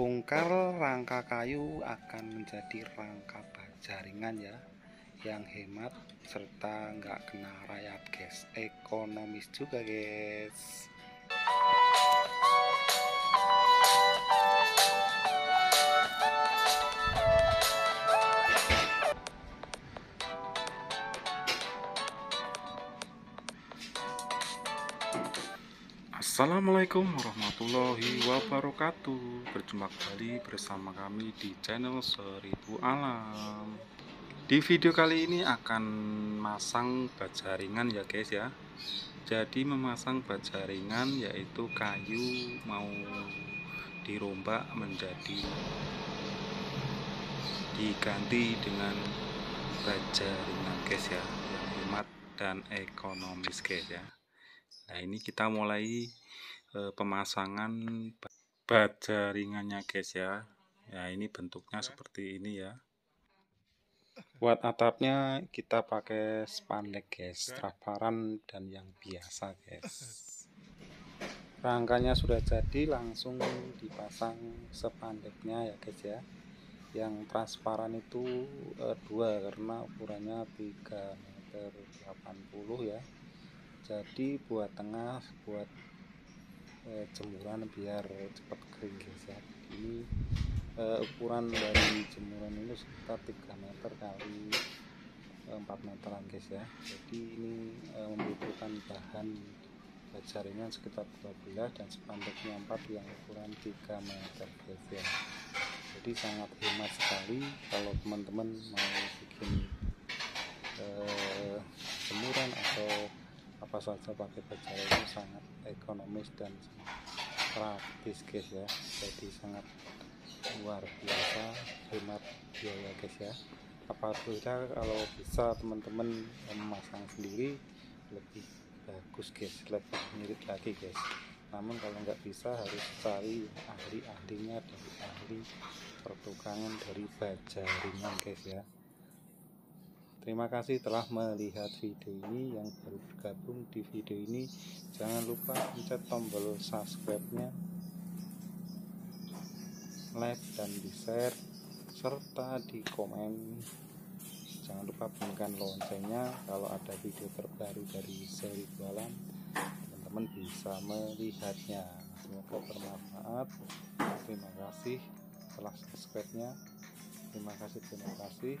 bongkar rangka kayu akan menjadi rangka jaringan ya, yang hemat serta nggak kena rayap guys, ekonomis juga guys. Assalamualaikum warahmatullahi wabarakatuh. Berjumpa kembali bersama kami di channel Seribu Alam. Di video kali ini akan masang bajaringan ya guys ya. Jadi memasang bajaringan yaitu kayu mau dirombak menjadi diganti dengan bajaringan guys ya, yang hemat dan ekonomis guys ya. Nah ini kita mulai pemasangan bajaringannya guys ya. Ya ini bentuknya seperti ini ya. Buat atapnya kita pakai spandek guys, transparan dan yang biasa guys. Rangkanya sudah jadi, langsung dipasang spandeknya ya guys ya. Yang transparan itu 2 karena ukurannya 3,80 m ya. Jadi buat tengah, buat jemuran biar cepat kering guys ya. Ini ukuran dari jemuran ini sekitar 3 meter kali 4 meteran guys ya. Jadi ini membutuhkan bahan jaringan sekitar 12 dan spandeknya 4 yang ukuran 3 meter guys ya. Jadi sangat hemat sekali kalau teman-teman mau bikin jemuran atau apa saja pakai bajaringan, sangat ekonomis dan praktis guys ya. Jadi sangat luar biasa hemat biaya guys ya. Apabila kalau bisa teman-teman memasang sendiri lebih bagus guys, lebih mirip lagi guys. Namun kalau nggak bisa harus cari ahli-ahlinya dari ahli pertukangan dari bajaringan guys ya. Terima kasih telah melihat video ini. Yang baru bergabung di video ini, jangan lupa pencet tombol subscribe-nya, like dan di-share, serta di komen. Jangan lupa bunyikan loncengnya kalau ada video terbaru dari Seribu Alam, teman-teman bisa melihatnya. Semoga bermanfaat. Terima kasih telah subscribe-nya. Terima kasih.